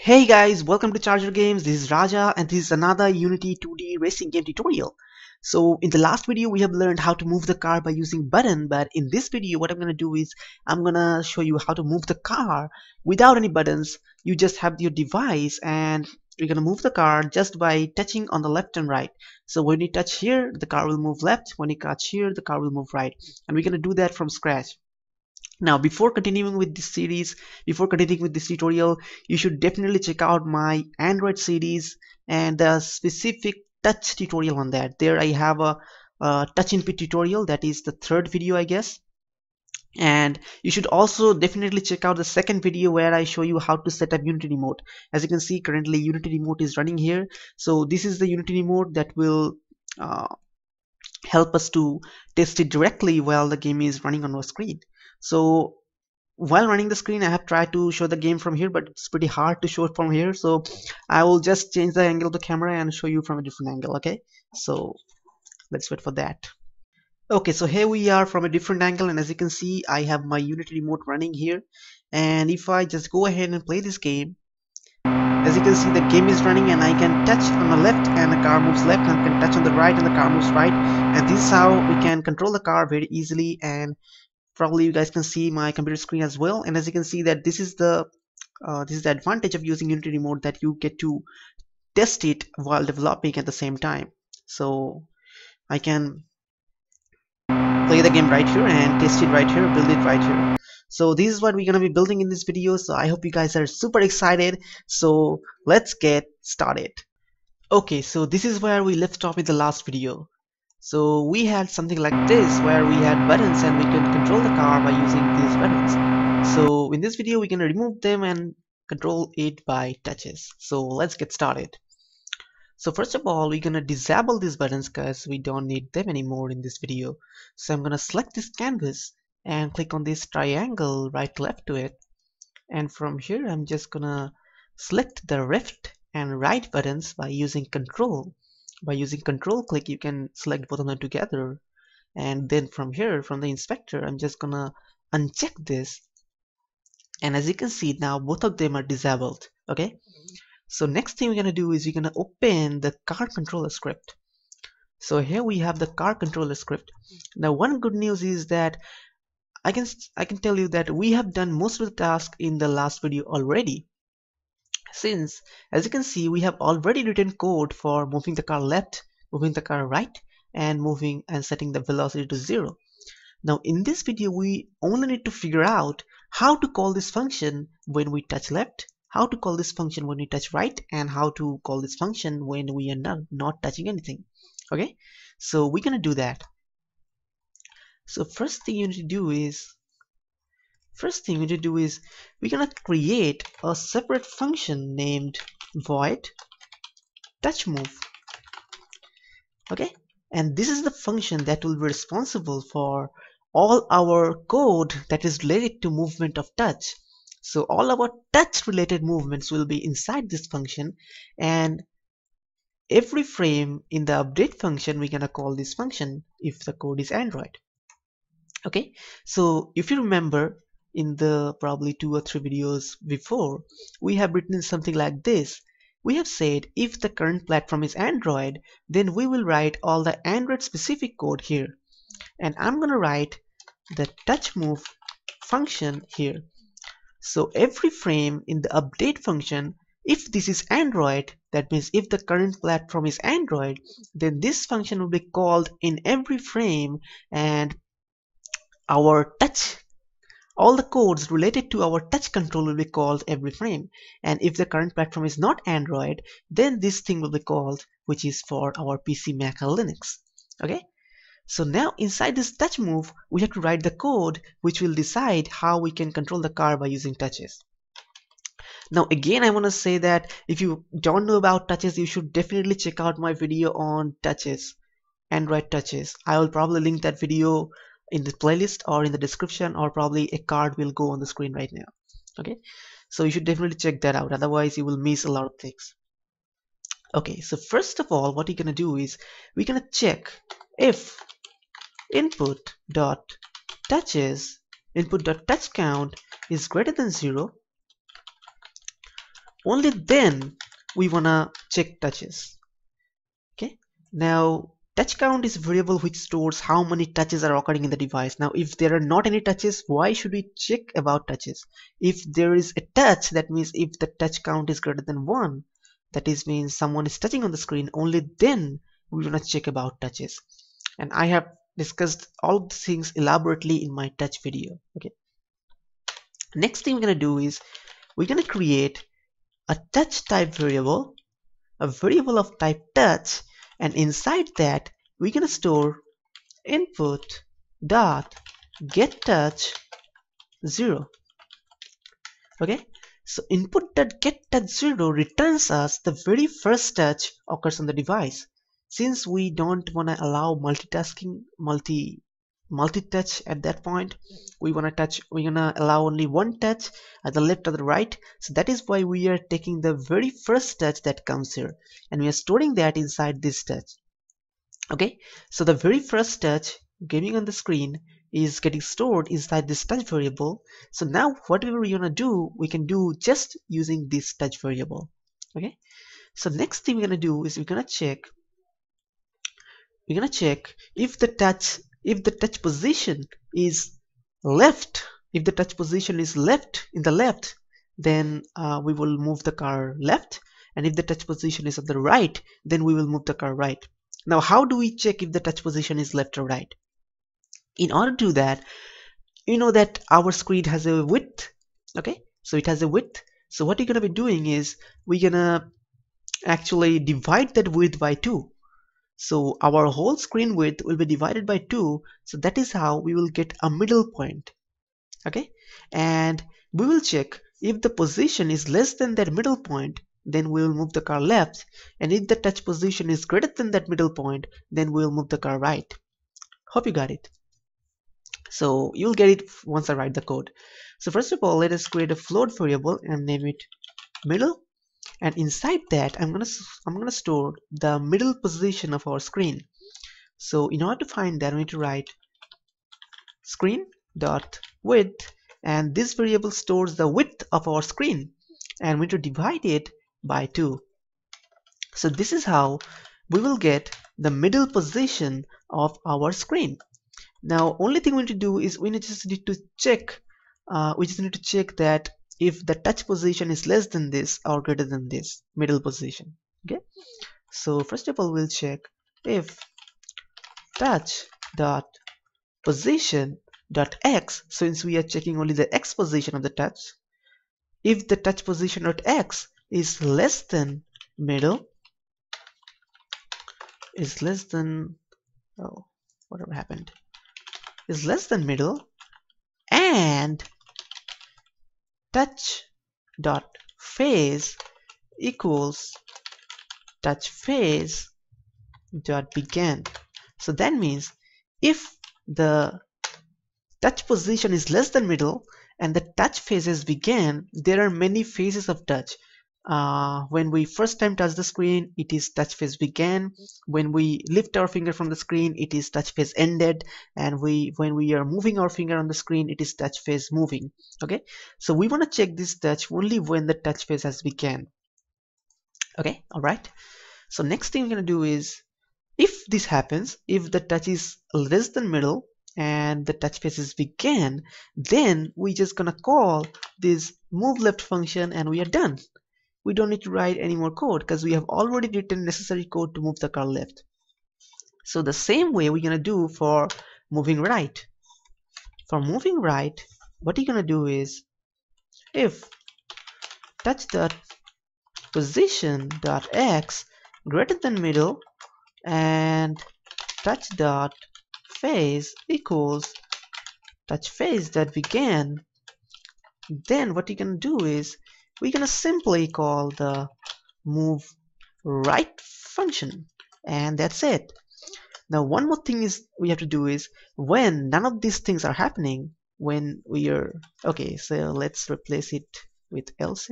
Hey guys, welcome to Charger Games. This is Raja and this is another Unity 2D racing game tutorial. So in the last video we have learned how to move the car by using button, but in this video what I'm gonna do is I'm gonna show you how to move the car without any buttons. You just have your device and we're gonna move the car just by touching on the left and right. So when you touch here, the car will move left. When you touch here, the car will move right. And we're gonna do that from scratch. Now, before continuing with this tutorial, you should definitely check out my Android series and the specific touch tutorial on that. There I have a touch input tutorial, that is the third video, I guess. And you should also definitely check out the second video where I show you how to set up Unity remote. As you can see, currently Unity remote is running here. So this is the Unity remote that will help us to test it directly while the game is running on our screen. So while running the screen, I have tried to show the game from here, but it's pretty hard to show it from here. So I will just change the angle of the camera and show you from a different angle. Okay, so let's wait for that. Okay, so here we are from a different angle, and as you can see, I have my Unity remote running here. And if I just go ahead and play this game, as you can see, the game is running and I can touch on the left and the car moves left, and I can touch on the right and the car moves right. And this is how we can control the car very easily. And probably you guys can see my computer screen as well, and as you can see that this is the advantage of using Unity remote, that you get to test it while developing at the same time. So I can play the game right here and test it right here, build it right here. So this is what we're gonna be building in this video, so I hope you guys are super excited. So let's get started. Okay, so this is where we left off in the last video. So we had something like this where we had buttons and we can control the car by using these buttons. So in this video we can remove them and control it by touches. So let's get started. So first of all, we're gonna disable these buttons because we don't need them anymore in this video. So I'm gonna select this canvas and click on this triangle right left to it, and from here I'm just gonna select the left and right buttons by using control. By using control click, you can select both of them together, and then from here, from the inspector, I'm just gonna uncheck this, and as you can see now both of them are disabled. Okay, so next thing we're gonna do is we're gonna open the car controller script. So here we have the car controller script. Now one good news is that I can tell you that we have done most of the tasks in the last video already, since as you can see we have already written code for moving the car left, moving the car right, and moving and setting the velocity to 0. Now in this video we only need to figure out how to call this function when we touch left, how to call this function when we touch right, and how to call this function when we are not touching anything. Okay, so we're gonna do that. So first thing we need to do is we're gonna create a separate function named void touch move. Okay, and this is the function that will be responsible for all our code that is related to movement of touch. So all our touch related movements will be inside this function, and every frame in the update function we're gonna call this function if the code is Android. Okay, so if you remember, in the probably 2 or 3 videos before, we have written something like this. We have said if the current platform is Android, then we will write all the Android specific code here, and I'm gonna write the touch move function here. So every frame in the update function, if this is Android, that means if the current platform is Android, then this function will be called in every frame, and our touch, all the codes related to our touch control will be called every frame. And if the current platform is not Android, then this thing will be called, which is for our PC, Mac, or Linux. Okay, so now inside this touch move we have to write the code which will decide how we can control the car by using touches. Now again, I want to say that if you don't know about touches, you should definitely check out my video on touches, Android touches. I will probably link that video in the playlist or in the description, or probably a card will go on the screen right now. Okay, so you should definitely check that out, otherwise you will miss a lot of things. Okay, so first of all what you're gonna do is we're gonna check if input.touch count is greater than 0, only then we wanna check touches. Okay, now touch count is a variable which stores how many touches are occurring in the device. Now if there are not any touches, why should we check about touches? If there is a touch, that means if the touch count is greater than 1, that is means someone is touching on the screen, only then we want to check about touches. And I have discussed all these things elaborately in my touch video. Okay, next thing we're going to do is we're going to create a touch type variable, a variable of type touch, and inside that we're going to store input.getTouch0. okay, so input.getTouch0 returns us the very first touch occurs on the device. Since we don't want to allow multitasking, multi-touch at that point, we're gonna allow only one touch at the left or the right. So that is why we are taking the very first touch that comes here, and we are storing that inside this touch. Okay, so the very first touch gaming on the screen is getting stored inside this touch variable. So now whatever we wanna do, we can do just using this touch variable. Okay, so next thing we're gonna do is we're gonna check if the touch position is left. If the touch position is left, then we will move the car left, and if the touch position is on the right, then we will move the car right. Now how do we check if the touch position is left or right? In order to do that, you know that our screen has a width. Okay, so it has a width. So what you're gonna be doing is we're gonna actually divide that width by 2. So our whole screen width will be divided by 2. So that is how we will get a middle point. Okay, and we will check if the position is less than that middle point, then we will move the car left, and if the touch position is greater than that middle point, then we will move the car right. Hope you got it. So you'll get it once I write the code. So first of all, let us create a float variable and name it middle. And inside that, I'm gonna store the middle position of our screen. So in order to find that, we need to write screen.width, and this variable stores the width of our screen, and we need to divide it by 2. So this is how we will get the middle position of our screen. Now only thing we need to do is we just need to check that if the touch position is less than this or greater than this middle position. Okay, so first of all we'll check if touch dot position dot x. Since we are checking only the x position of the touch, if the touch position dot x is less than middle, is less than, oh, whatever happened, is less than middle, and touch.phase equals touchphase.begin. So that means if the touch position is less than middle and the touch phases begin, there are many phases of touch. When we first time touch the screen, it is touch phase began. When we lift our finger from the screen, it is touch phase ended, and when we are moving our finger on the screen, it is touch phase moving. Okay, so we want to check this touch only when the touch phase has began. Okay, all right. So next thing we're gonna do is, if this happens, if the touch is less than middle and the touch phases began, then we just gonna call this move left function, and we are done. We don't need to write any more code because we have already written necessary code to move the car left. So the same way we're gonna do for moving right. For moving right, what you're gonna do is if touch.position.x greater than middle and touch.phase equals touchphase.begin, then what you're gonna do is we're gonna simply call the move right function, and that's it. Now one more thing is we have to do is when none of these things are happening, when we are, okay, so let's replace it with else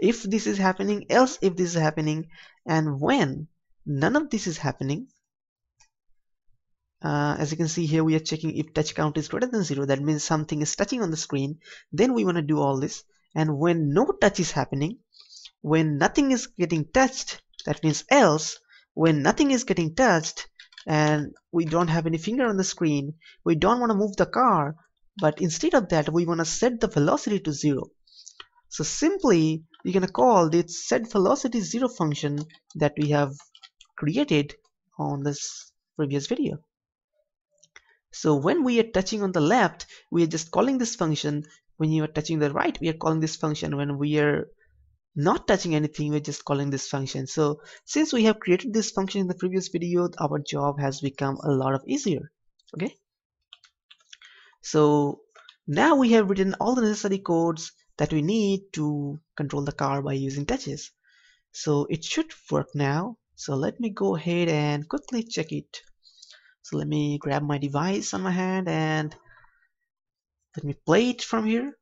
if this is happening, else if this is happening, and when none of this is happening. As you can see here, we are checking if touch count is greater than 0. That means something is touching on the screen. Then we want to do all this. And when no touch is happening, when nothing is getting touched, that means else, when nothing is getting touched and we don't have any finger on the screen, we don't want to move the car, but instead of that we want to set the velocity to 0. So simply you're going to call this setVelocityZero function that we have created on this previous video. So when we are touching on the left, we are just calling this function. When you are touching the right, we are calling this function. When we are not touching anything, we're just calling this function. So since we have created this function in the previous video, our job has become a lot of easier. Okay, so now we have written all the necessary codes that we need to control the car by using touches. So it should work now. So let me go ahead and quickly check it. So let me grab my device on my hand and let me play it from here.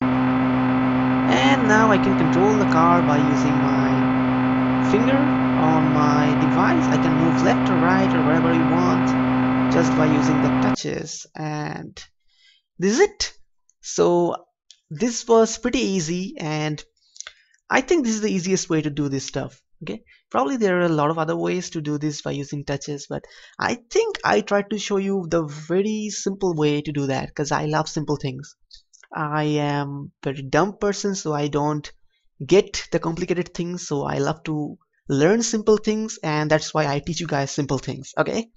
And now I can control the car by using my finger on my device. I can move left or right or wherever you want just by using the touches. And this is it. So this was pretty easy, and I think this is the easiest way to do this stuff. Okay, probably there are a lot of other ways to do this by using touches, but I think I tried to show you the very simple way to do that because I love simple things. I am a very dumb person, so I don't get the complicated things, so I love to learn simple things, and that's why I teach you guys simple things. Okay,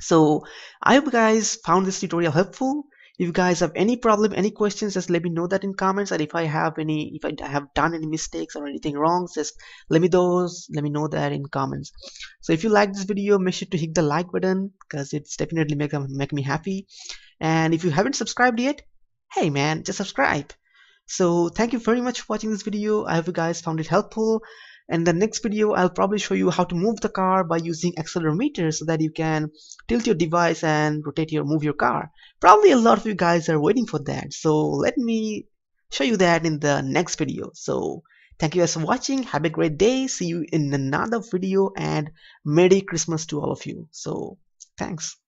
so I hope you guys found this tutorial helpful. If you guys have any problem, any questions, just let me know that in comments. And if I have done any mistakes or anything wrong, just let me know that in comments. So if you like this video, make sure to hit the like button because it's definitely make me happy. And if you haven't subscribed yet, hey man, just subscribe. So thank you very much for watching this video. I hope you guys found it helpful. And the next video, I'll probably show you how to move the car by using accelerometer so that you can tilt your device and move your car. Probably a lot of you guys are waiting for that. So let me show you that in the next video. So thank you guys for watching. Have a great day. See you in another video, and Merry Christmas to all of you. So thanks.